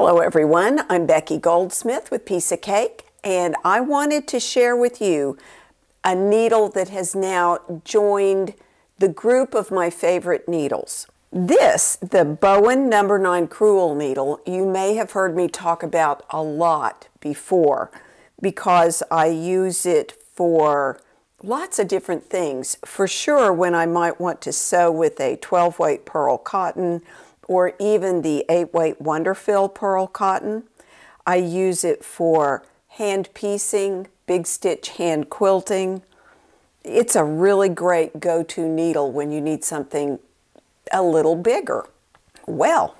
Hello everyone, I'm Becky Goldsmith with Piece of Cake, and I wanted to share with you a needle that has now joined the group of my favorite needles. This, the Bohin number 9 Crewel needle, you may have heard me talk about a lot before because I use it for lots of different things. For sure, when I might want to sew with a 12-weight perle cotton, or even the 8-weight Wonderfil perle cotton. I use it for hand piecing, big stitch hand quilting. It's a really great go-to needle when you need something a little bigger. Well,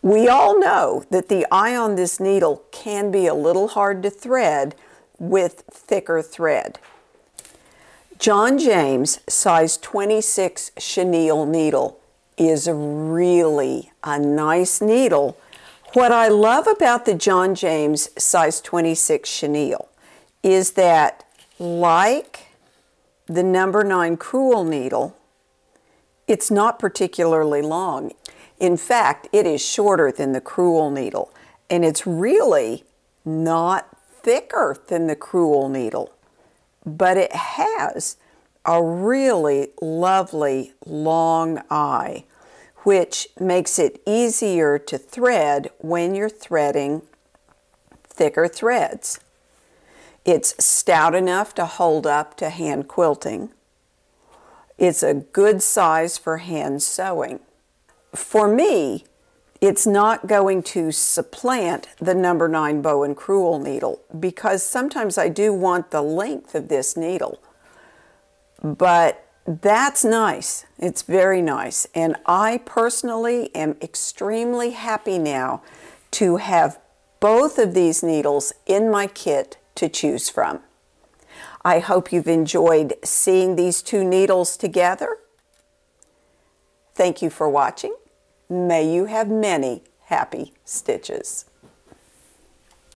we all know that the eye on this needle can be a little hard to thread with thicker thread. John James size 26 Chenille needle is really a nice needle. What I love about the John James size 26 Chenille is that, like the number 9 Crewel needle, it's not particularly long. In fact, it is shorter than the Crewel needle, and it's really not thicker than the Crewel needle, but it has a really lovely long eye, which makes it easier to thread when you're threading thicker threads. It's stout enough to hold up to hand quilting. It's a good size for hand sewing. For me, it's not going to supplant the number 9 Bohin Crewel needle because sometimes I do want the length of this needle. But that's nice. It's very nice. And I personally am extremely happy now to have both of these needles in my kit to choose from. I hope you've enjoyed seeing these two needles together. Thank you for watching. May you have many happy stitches.